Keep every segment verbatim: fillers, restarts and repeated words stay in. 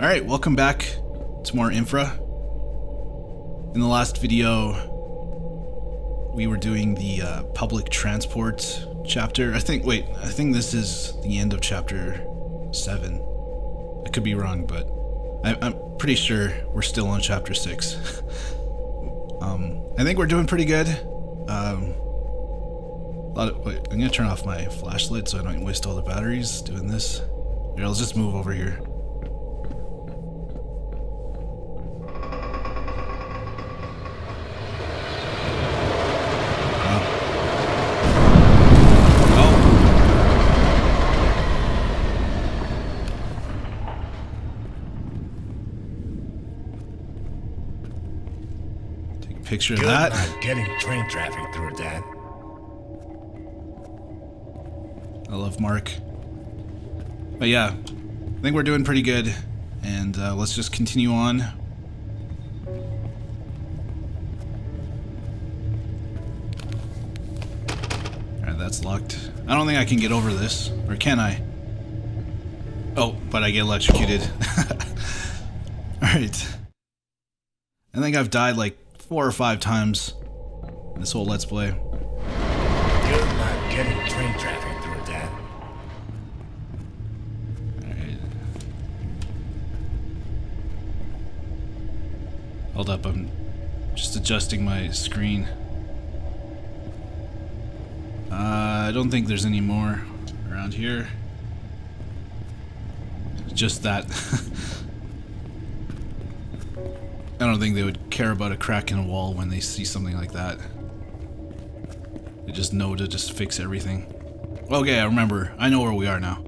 Alright, welcome back to more Infra. In the last video, we were doing the uh, public transport chapter. I think, wait, I think this is the end of chapter seven. I could be wrong, but I, I'm pretty sure we're still on chapter six. um, I think we're doing pretty good. Um, a lot of, wait, I'm gonna turn off my flashlight so I don't waste all the batteries doing this. Here, let's just move over here. Picture Good that. Not getting train traffic through that. I love Mark. But yeah, I think we're doing pretty good, and uh, let's just continue on. Alright, that's locked. I don't think I can get over this, or can I? Oh, but I get electrocuted. Alright. I think I've died like four or five times in this whole let's play. Good luck getting train traffic through that. Alright. Hold up, I'm just adjusting my screen. Uh, I don't think there's any more around here. Just that. I don't think they would care about a crack in a wall when they see something like that. They just know to just fix everything. Okay, I remember. I know where we are now.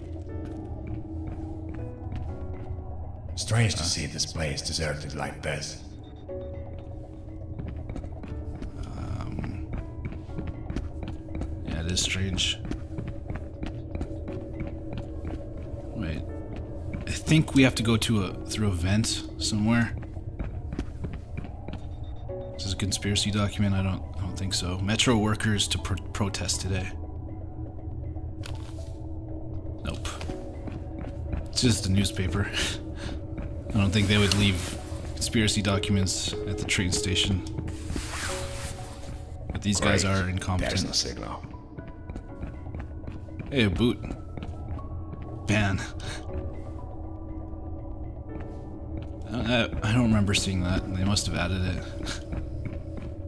Strange uh, to see this place deserted like this. Um, yeah, it is strange. Wait. I think we have to go to a through a vent somewhere. Is a conspiracy document? I don't I don't think so. Metro workers to pro protest today. Nope. It's just a newspaper. I don't think they would leave conspiracy documents at the train station. But these Great. guys are incompetent. There's no signal. Hey, a boot. Man. I, I don't remember seeing that. They must have added it.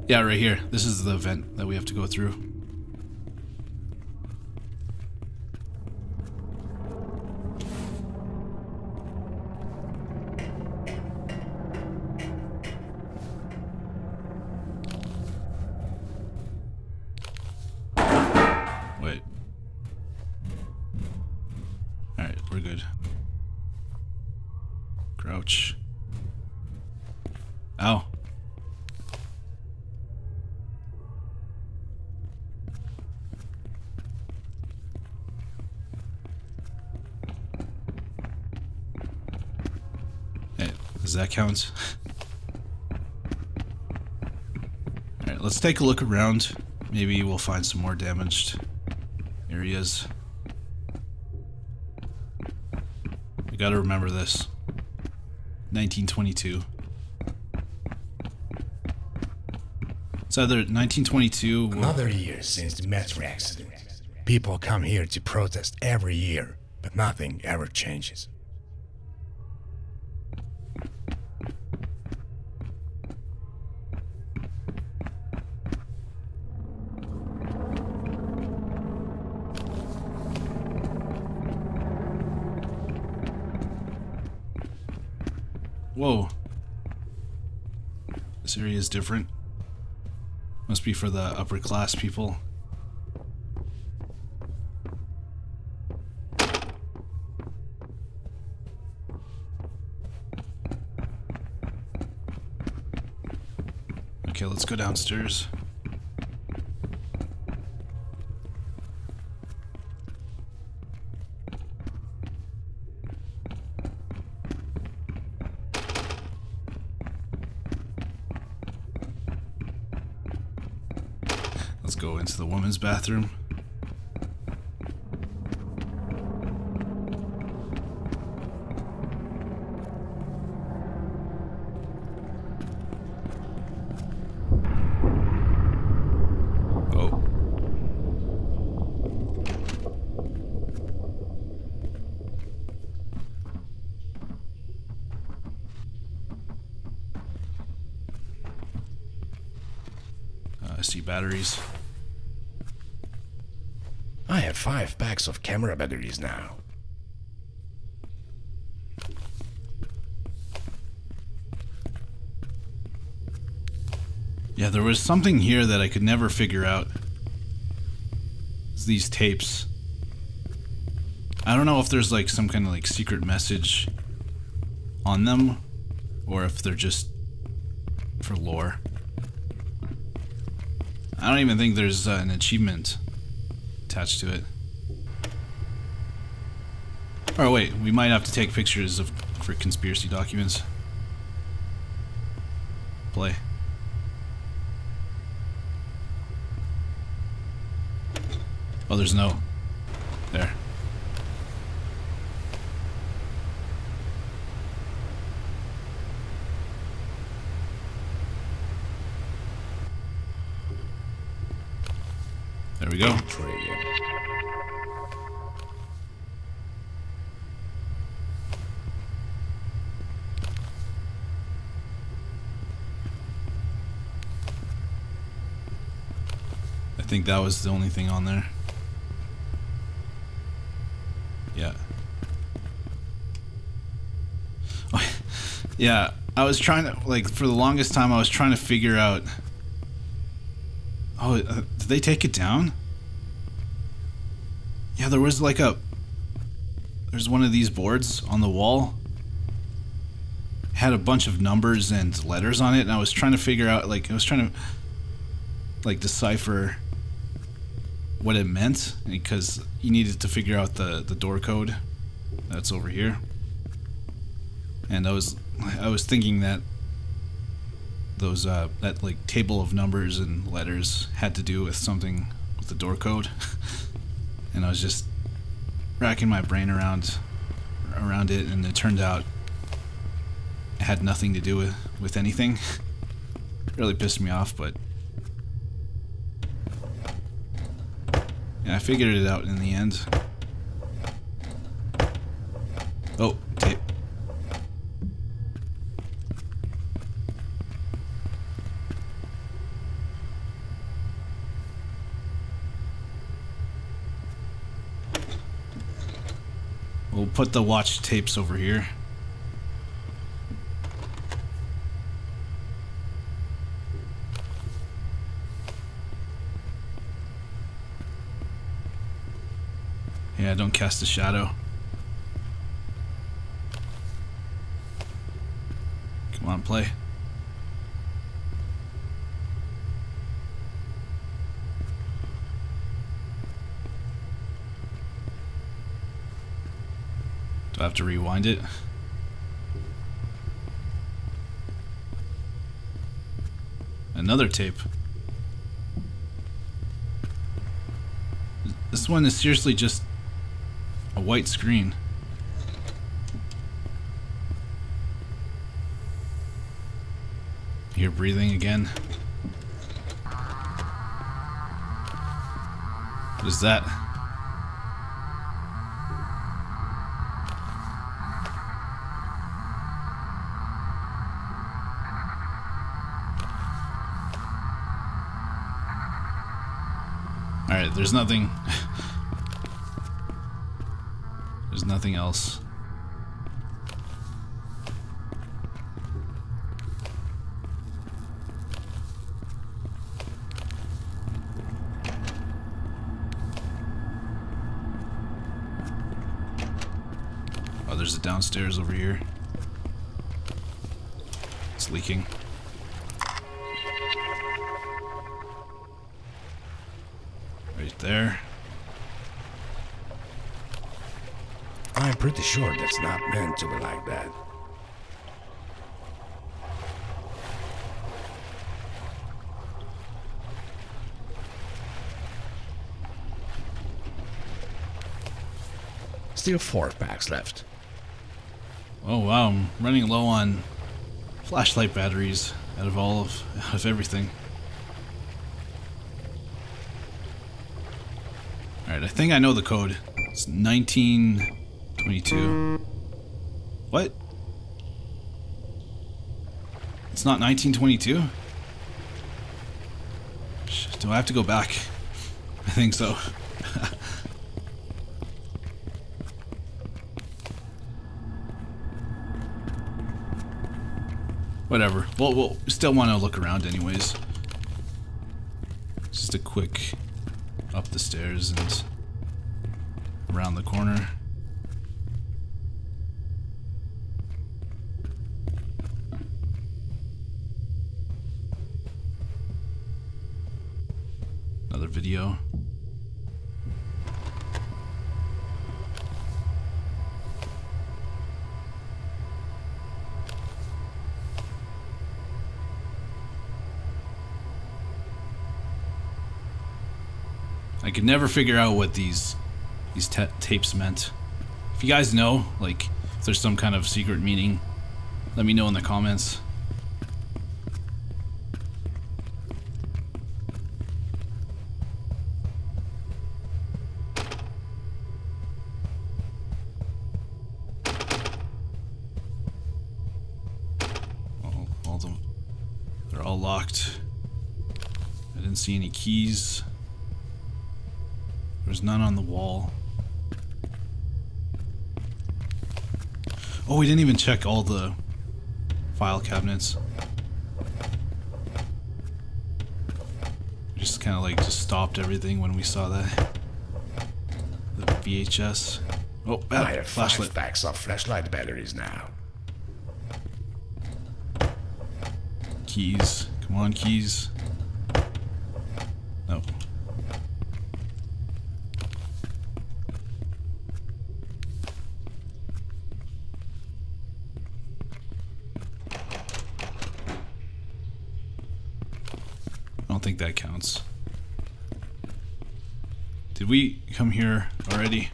Yeah, right here. This is the vent that we have to go through. Wait. Alright, we're good. Crouch. Ow. Does that count? Alright, let's take a look around. Maybe we'll find some more damaged areas. We gotta remember this. nineteen twenty-two. It's either nineteen twenty-two... Another year since the metro accident. People come here to protest every year, but nothing ever changes. Whoa. This area is different. Must be for the upper class people. Okay, let's go downstairs. Let's go into the women's bathroom. see batteries. I have five packs of camera batteries now. Yeah, there was something here that I could never figure out. It's these tapes. I don't know if there's like some kind of like secret message on them, or if they're just for lore. I don't even think there's uh, an achievement attached to it. Or wait, we might have to take pictures of for conspiracy documents. Play. Oh, there's no... There. There we go. I think that was the only thing on there. Yeah. Yeah, I was trying to, like, for the longest time, I was trying to figure out... Oh, uh, did they take it down? Yeah, there was like a... There's one of these boards on the wall. Had a bunch of numbers and letters on it, and I was trying to figure out, like, I was trying to, like, decipher what it meant, because you needed to figure out the, the door code that's over here. And I was, I was thinking that those, uh, that, like, table of numbers and letters had to do with something with the door code. And I was just racking my brain around, around it, and it turned out it had nothing to do with, with anything. It really pissed me off, but... Yeah, I figured it out in the end. Oh, tape. We'll put the watch tapes over here. Yeah, don't cast a shadow. Come on, play. Do I have to rewind it? Another tape. This one is seriously just a white screen. You're breathing again. What is that? Alright, there's nothing. There's nothing else. Oh, there's a downstairs over here. It's leaking. Right there. I'm pretty sure that's not meant to be like that. Still four packs left. Oh wow, I'm running low on flashlight batteries out of all of, out of everything. Alright, I think I know the code. It's nineteen twenty-two. What? It's not nineteen twenty-two? Do I have to go back? I think so. Whatever. We'll, we'll still want to look around anyways. Just a quick up the stairs and around the corner. Another video. I could never figure out what these these ta tapes meant. If you guys know, like, if there's some kind of secret meaning, let me know in the comments. All, all the, they're all locked. I didn't see any keys. There's none on the wall. Oh, we didn't even check all the file cabinets. Just kind of like just stopped everything when we saw that. The V H S. Oh, ah, I have flashlight. Five packs of flashlight batteries now. Keys. Come on, keys. No. I think that counts. Did we come here already?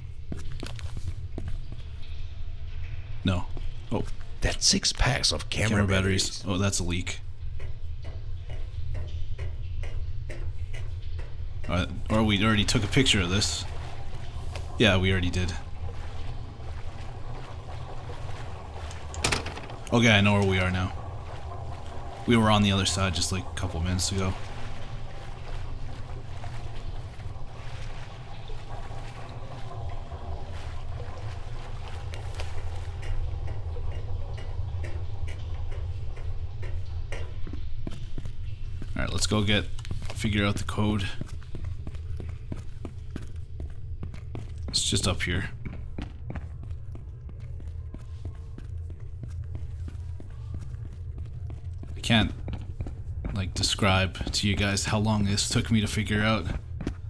No. Oh. That's six packs of camera, camera batteries. batteries. Oh, that's a leak. Uh, or we already took a picture of this. Yeah, we already did. Okay, I know where we are now. We were on the other side just like a couple minutes ago. Let's go get, figure out the code. It's just up here. I can't, like, describe to you guys how long this took me to figure out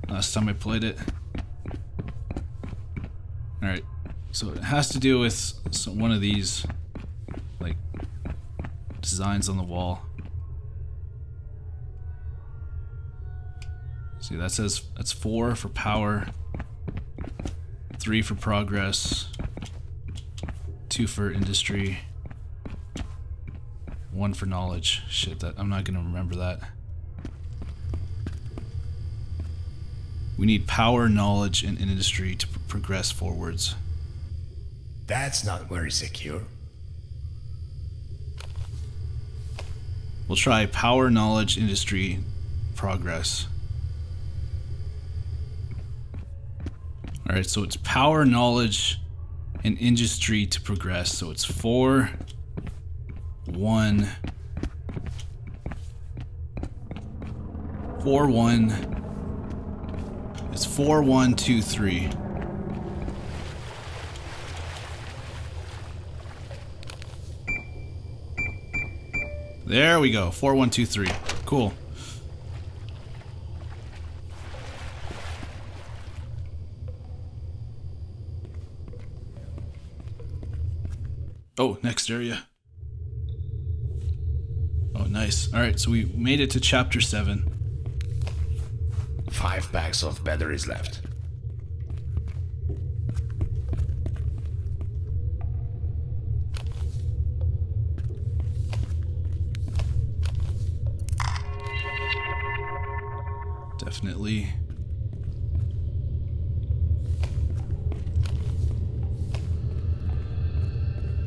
last time I played it. Alright, so it has to do with some, one of these, like, designs on the wall. See, that says that's four for power, three for progress, two for industry, one for knowledge. Shit, that I'm not gonna remember that. We need power, knowledge, and industry to progress forwards. That's not very secure. We'll try power, knowledge, industry, progress. Alright, so it's power, knowledge, and industry to progress. So it's four, one, four, one. It's four, one, two, three. There we go. Four, one, two, three. Cool. Oh, next area. Oh, nice. Alright, so we made it to chapter seven. Five packs of batteries left. Definitely.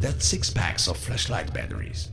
That's six packs of flashlight batteries.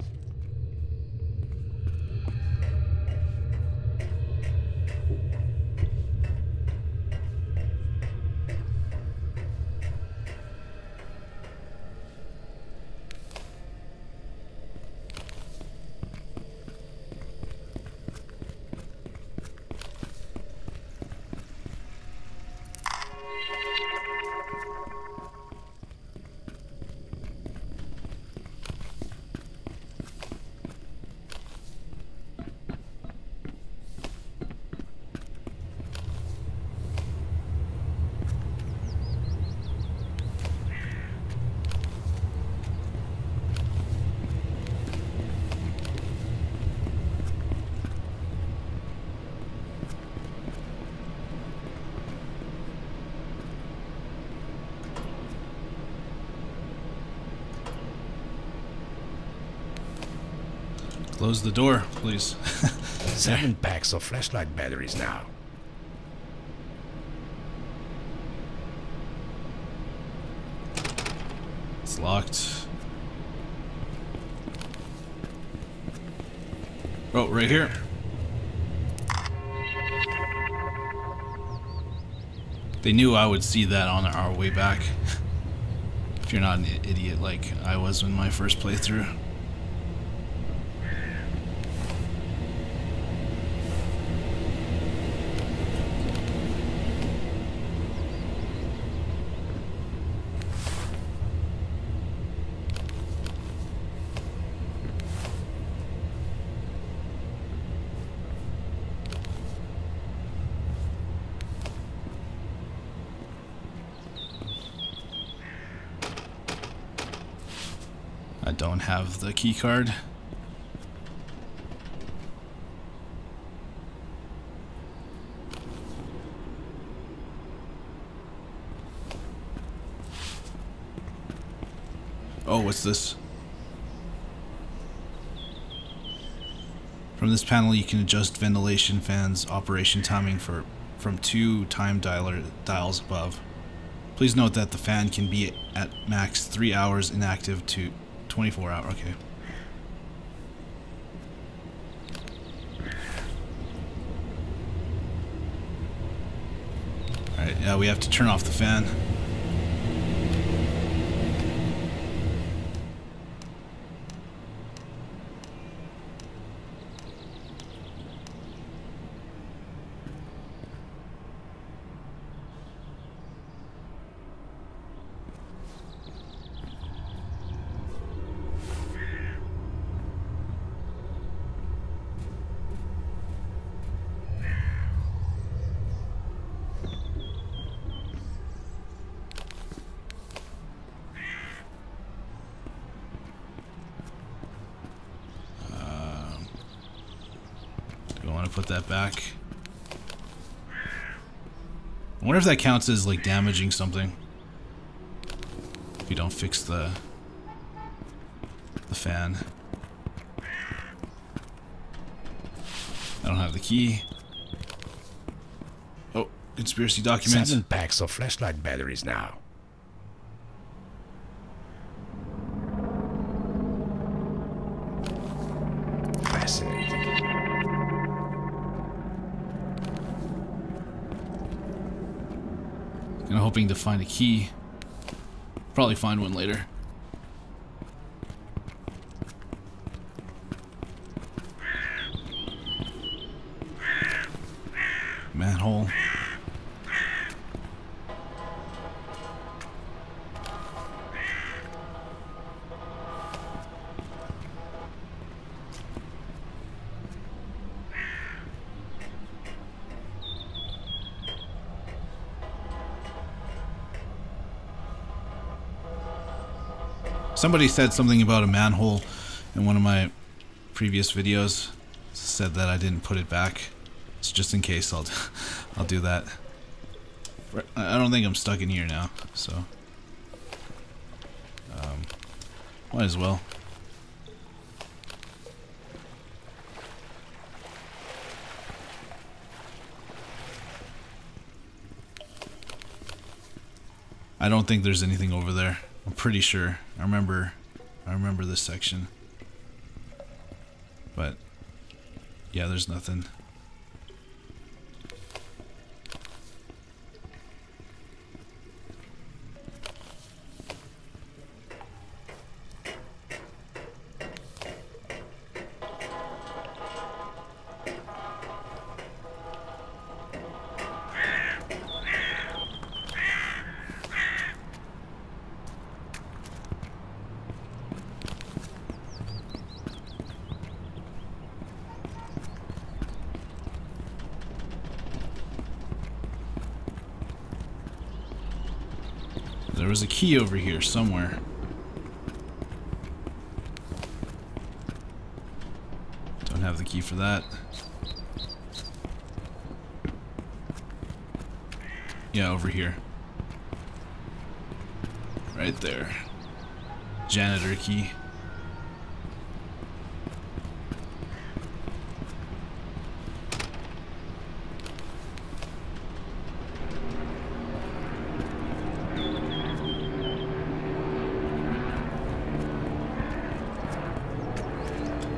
Close the door, please. Seven packs of flashlight batteries now. It's locked. Oh, right here. They knew I would see that on our way back. If you're not an idiot like I was in my first playthrough. Don't have the key card. Oh, what's this? From this panel you can adjust ventilation fans operation timing for from two time dialer dials above. Please note that the fan can be at max three hours inactive to twenty-four hour, okay. Alright, yeah, we have to turn off the fan. Put that back. I wonder if that counts as like damaging something. If you don't fix the the fan. I don't have the key. Oh, conspiracy documents. Seven packs of flashlight batteries now. Hoping to find a key. Probably find one later. Manhole. Somebody said something about a manhole in one of my previous videos. Said that I didn't put it back. It's just in case I'll I'll do that. I don't think I'm stuck in here now, so um, might as well. I don't think there's anything over there. I'm pretty sure. I remember I remember this section. But yeah, there's nothing. There was a key over here somewhere. Don't have the key for that. Yeah, over here. Right there. Janitor key.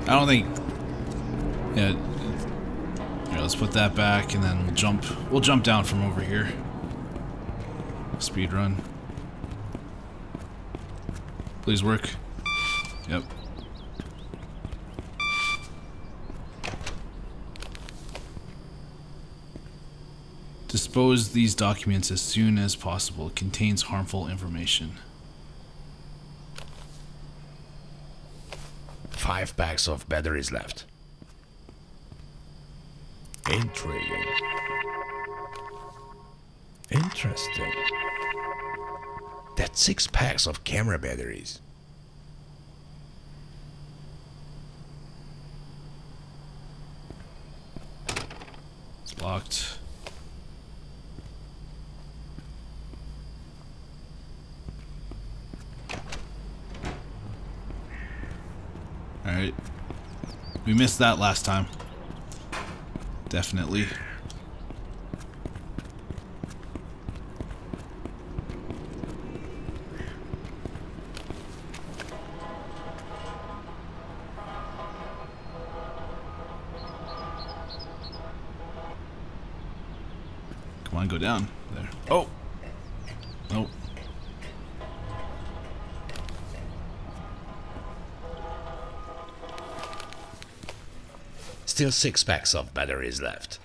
I don't think... Yeah. Here, let's put that back, and then we'll jump. We'll jump down from over here. Speed run. Please work. Yep. Dispose these documents as soon as possible. It contains harmful information. Five packs of batteries left. Intriguing. Interesting. That's six packs of camera batteries. It's locked. Alright. We missed that last time. Definitely. Come on, go down. There. Oh! Nope. Still six packs of batteries left.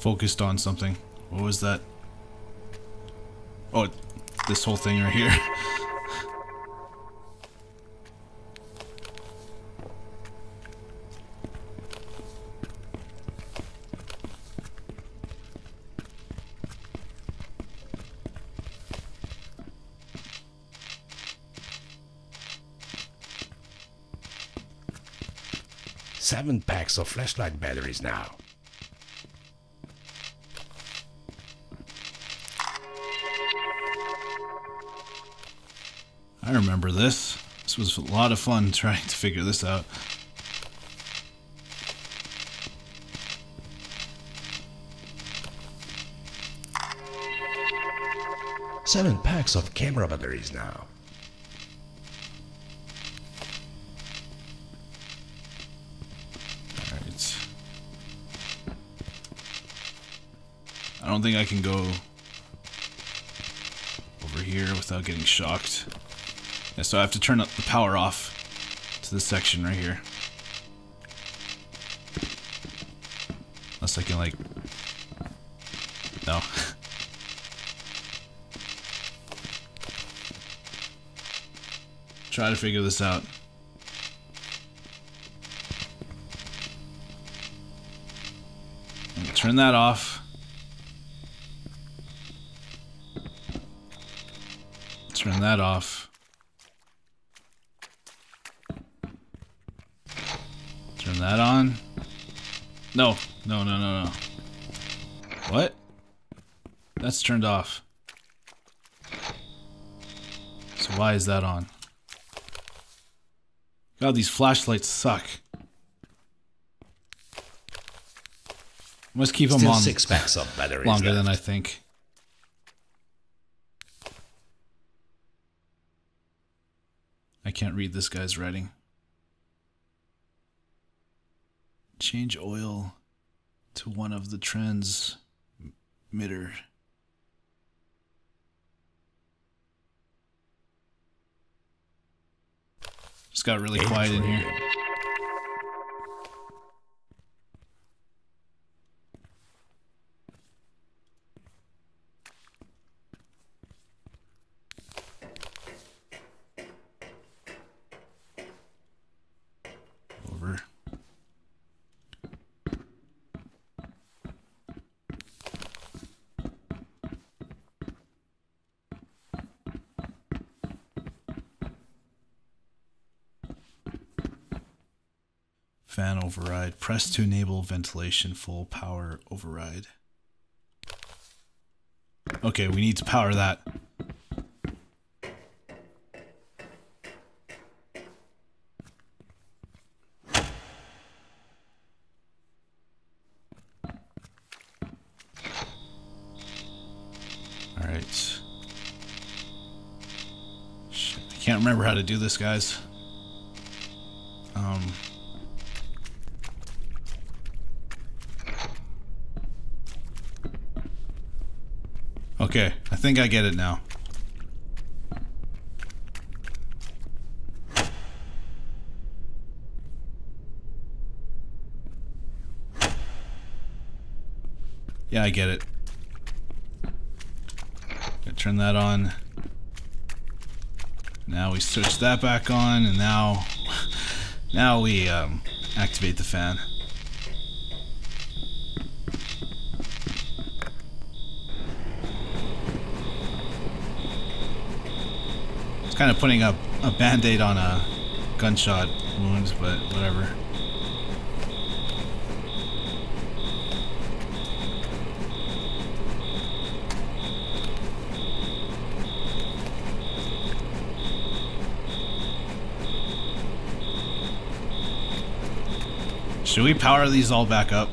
Focused on something. What was that? Oh, this whole thing right here. Seven packs of flashlight batteries now. I remember this. This was a lot of fun trying to figure this out. Seven packs of camera batteries now. Alright. I don't think I can go over here without getting shocked. Yeah, so I have to turn up the power off to this section right here. Unless I can, like... No. Try to figure this out. And turn that off. Turn that off. That on? No, no, no, no, no. What? That's turned off. So why is that on? God, these flashlights suck. Must keep them on six packs of batteries longer than I think. I can't read this guy's writing. Change oil to one of the transmitter. Just got really quiet in here. Fan override. Press to enable ventilation full power override. Okay, we need to power that. Alright. Shit, I can't remember how to do this, guys. Um... Okay, I think I get it now. Yeah, I get it. Gotta turn that on. Now we switch that back on, and now, now we um, activate the fan. Kind of putting up a, a band-aid on a gunshot wounds, but whatever. Should we power these all back up?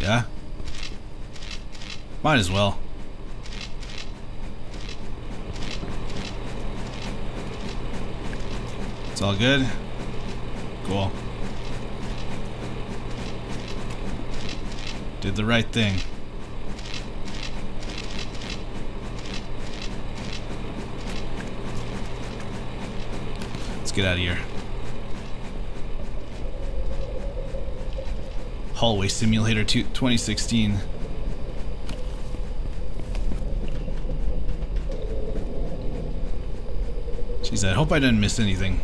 Yeah. Might as well. It's all good? Cool. Did the right thing. Let's get out of here. Hallway Simulator twenty sixteen. Jeez, I hope I didn't miss anything.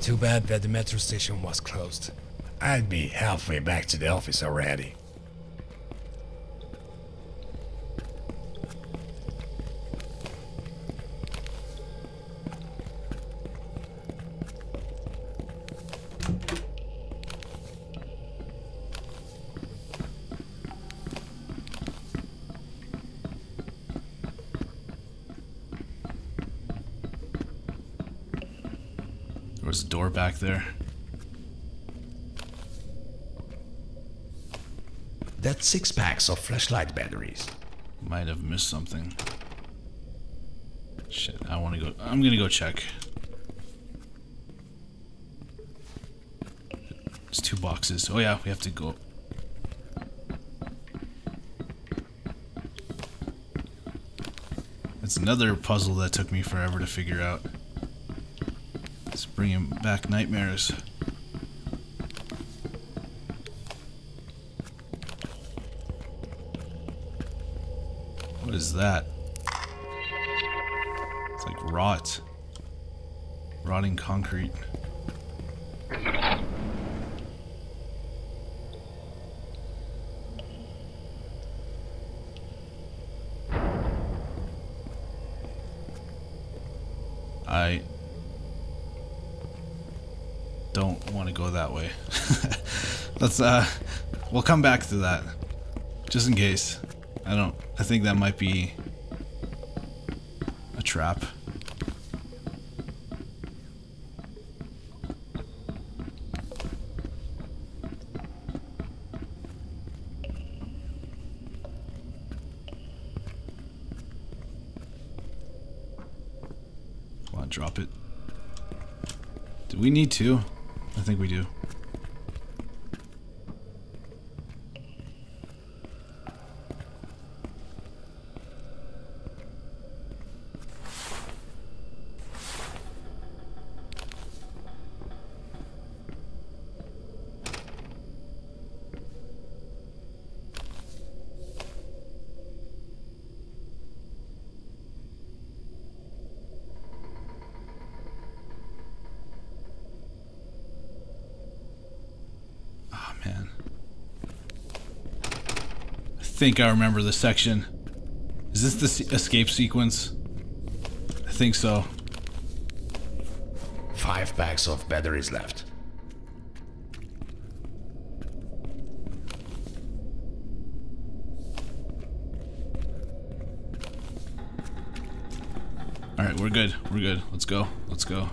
Too bad that the metro station was closed. I'd be halfway back to the office already. There's a door back there. That's six packs of flashlight batteries. Might have missed something. Shit, I wanna go. I'm gonna go check. It's two boxes. Oh yeah, we have to go. That's another puzzle that took me forever to figure out. It's bringing back nightmares. What is that? It's like rot. Rotting concrete. I... don't want to go that way. Let's uh we'll come back to that. Just in case. I don't I think that might be a trap. Come on, drop it. Do we need to? I think we do. think I remember this section. Is this the se- escape sequence? I think so. Five packs of batteries left. Alright, we're good. We're good. Let's go. Let's go.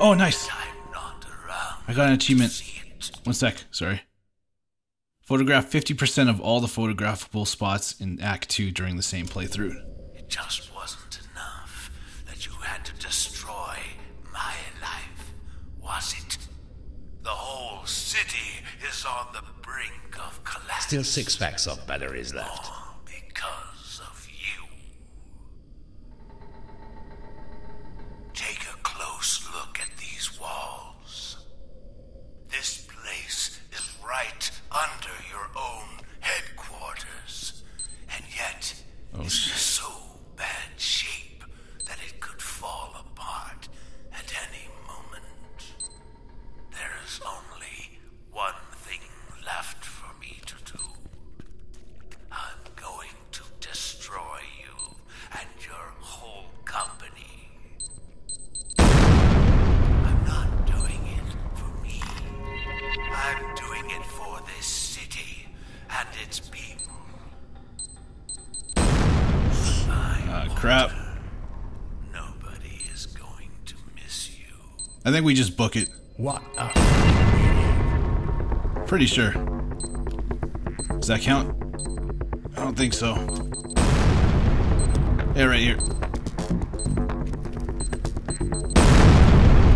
Oh, nice! I got an achievement. One sec, sorry. Photograph fifty percent of all the photographable spots in Act two during the same playthrough. It just wasn't enough that you had to destroy my life, was it? The whole city is on the brink of collapse. Still six packs of batteries left. All because of you. Take a close look. Walls. This place is right under your own headquarters, and yet oh, it's in so bad shape that it could fall apart at any moment. There is only one thing left for me to do. I'm going to destroy you and your whole company. I'm doing it for this city and its people. Ah, uh, crap. Nobody is going to miss you. I think we just book it. What? Uh, Pretty sure. Does that count? I don't think so. Yeah, right here.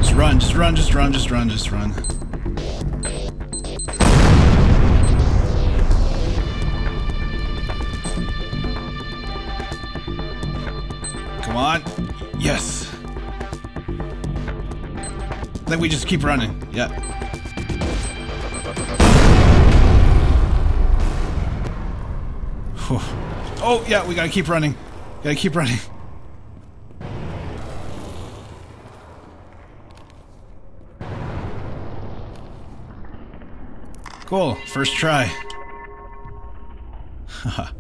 Just run, just run, just run, just run, just run. Come on. Yes. Then we just keep running. Yeah. Whew. Oh, yeah, we gotta keep running. Gotta keep running. Cool. First try. Haha.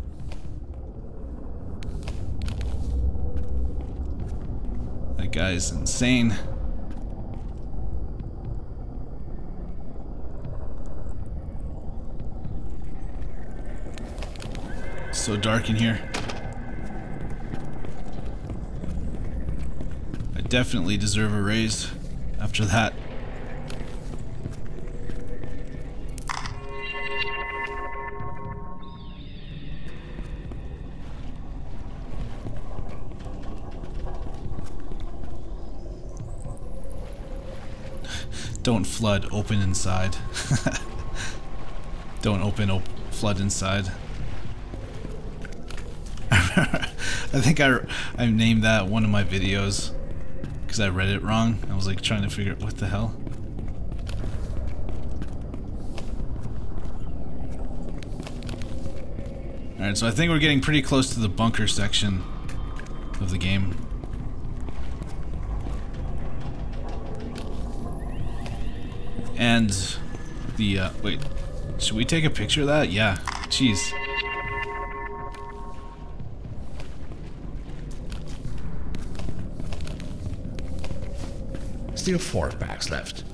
Guy's insane. So dark in here. I definitely deserve a raise after that. Don't flood, open inside. Don't open, op flood inside. I think I, I named that one of my videos because I read it wrong. I was like trying to figure out what the hell. Alright, so I think we're getting pretty close to the bunker section of the game. And the, uh, wait, should we take a picture of that? Yeah, jeez. Still four packs left.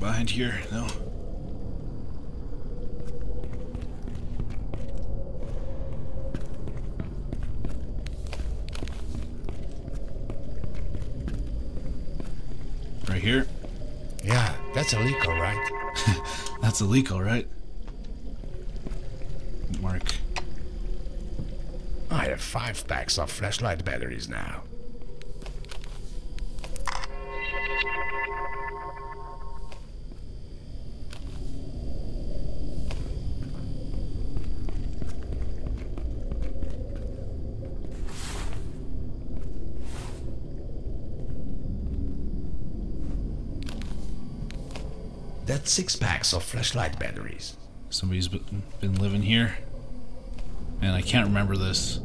behind here? No? Right here? Yeah, that's a leak, all right. That's a leak, all right. Mark. I have five packs of flashlight batteries now. That's six packs of flashlight batteries. Somebody's been living here. Man, I can't remember this.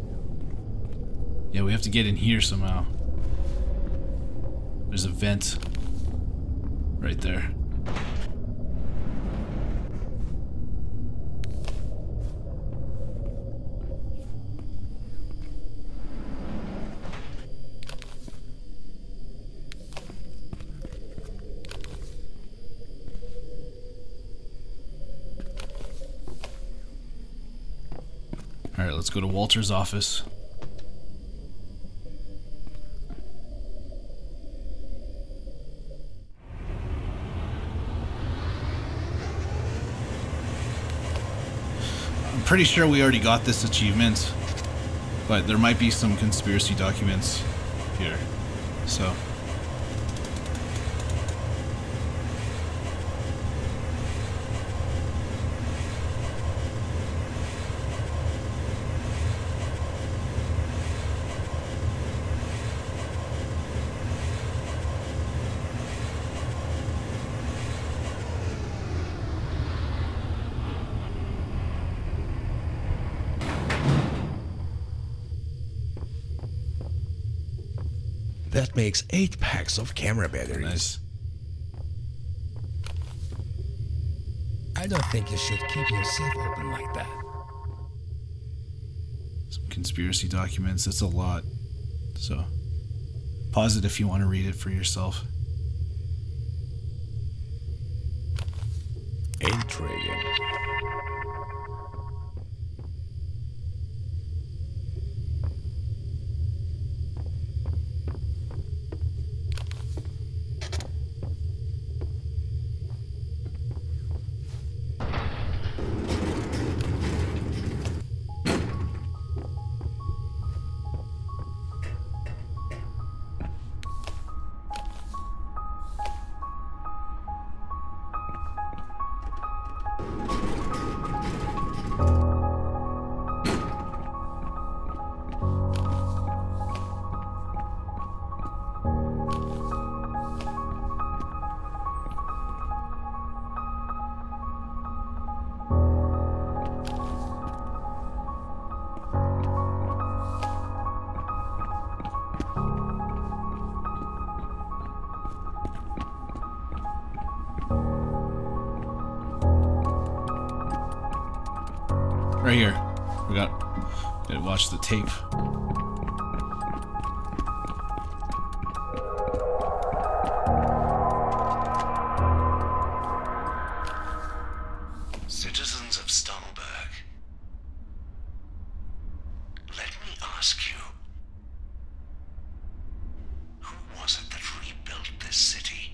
Yeah, we have to get in here somehow. There's a vent right there. All right, let's go to Walter's office. I'm pretty sure we already got this achievement, but there might be some conspiracy documents here, so. That makes eight packs of camera batteries. Nice. I don't think you should keep your safe open like that. Some conspiracy documents, that's a lot. So, pause it if you want to read it for yourself. A-Tragon. Right here. We got, gotta watch the tape. Citizens of Stahlberg, let me ask you, who was it that rebuilt this city?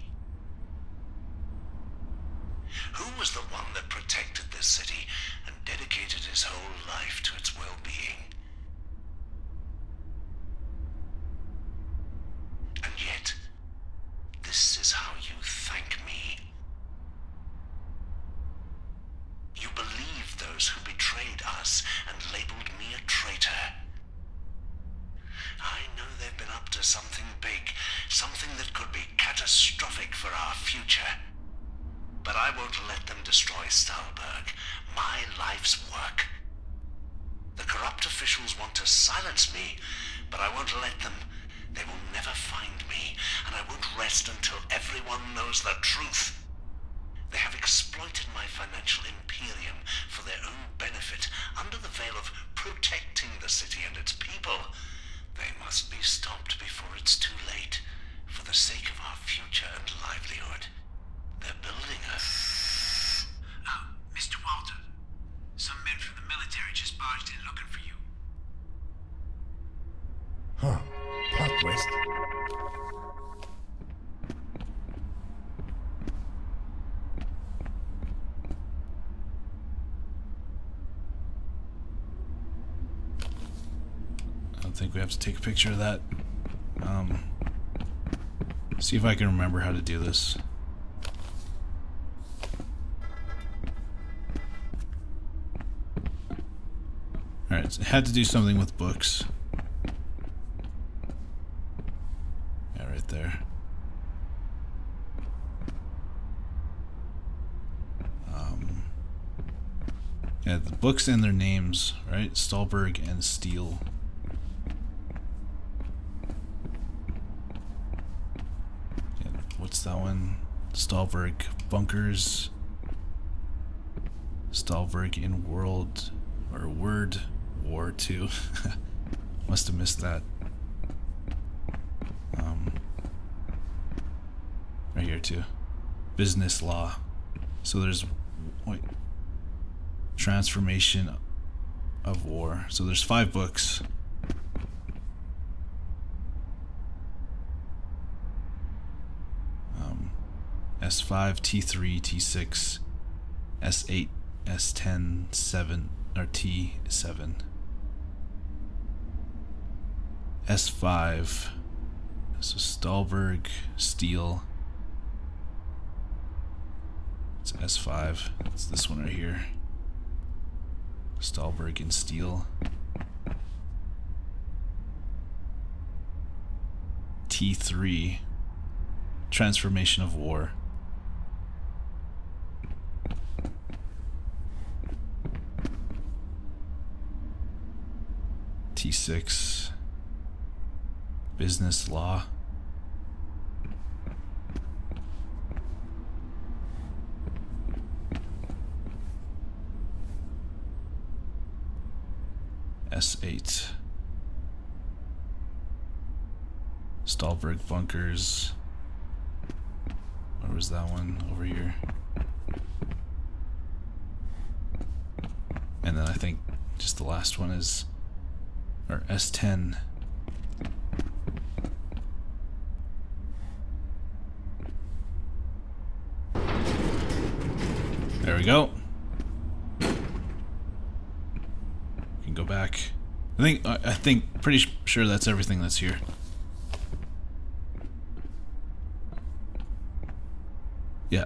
Who was the one that protected this city and dedicated his whole life to its well-being? And yet, this is how you thank me. You believed those who betrayed us and labeled me a traitor. I know they've been up to something big, something that could be catastrophic for our future. But I won't let them destroy Stahlberg, my life's work. The corrupt officials want to silence me, but I won't let them. They will never find me, and I won't rest until everyone knows the truth. They have exploited my financial imperium for their own benefit, under the veil of protecting the city and its people. They must be stopped before it's too late, for the sake of our future and livelihood. They're building think we have to take a picture of that. Um, see if I can remember how to do this. Alright, so it had to do something with books. Yeah, right there. Um, yeah, the books and their names, right? Stahlberg and Steel. Yeah, what's that one? Stahlberg Bunkers. Stahlberg in World, or Word. War two. Must have missed that. Um, right here too. Business law. So there's wait, transformation of war. So there's five books. Um, S five, T three, T six, S eight, S ten, seven, or T seven. S five, so Stahlberg, Steel, it's S five, it's this one right here, Stahlberg and Steel, T three, Transformation of War, T six, Business Law, S eight, Stahlberg Bunkers, where was that one? Over here. And then I think just the last one is, or S ten, there we go. We can go back. I think I, I think pretty sure that's everything that's here. Yeah.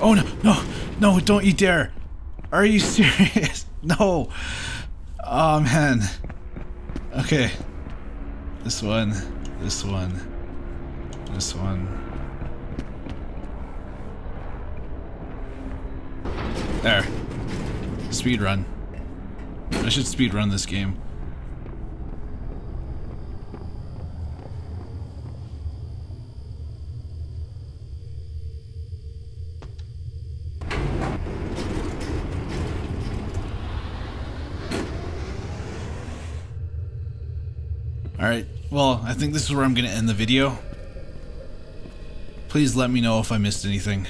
Oh no, no, no, don't you dare. Are you serious? No. Oh man. Okay. This one, this one, this one. There. Speed run. I should speed run this game. Alright, well, I think this is where I'm gonna end the video. Please let me know if I missed anything.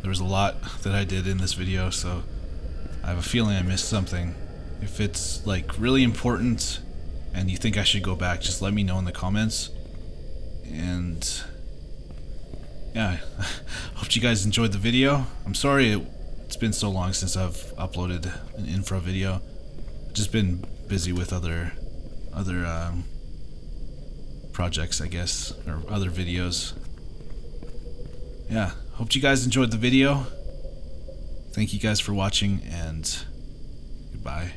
There was a lot that I did in this video, so I have a feeling I missed something. If it's like really important and you think I should go back, just let me know in the comments. And yeah, I hope you guys enjoyed the video. I'm sorry it, it's been so long since I've uploaded an Infra video. I've just been busy with other other um, projects, I guess, or other videos. Yeah. Hope you guys enjoyed the video. Thank you guys for watching, and goodbye.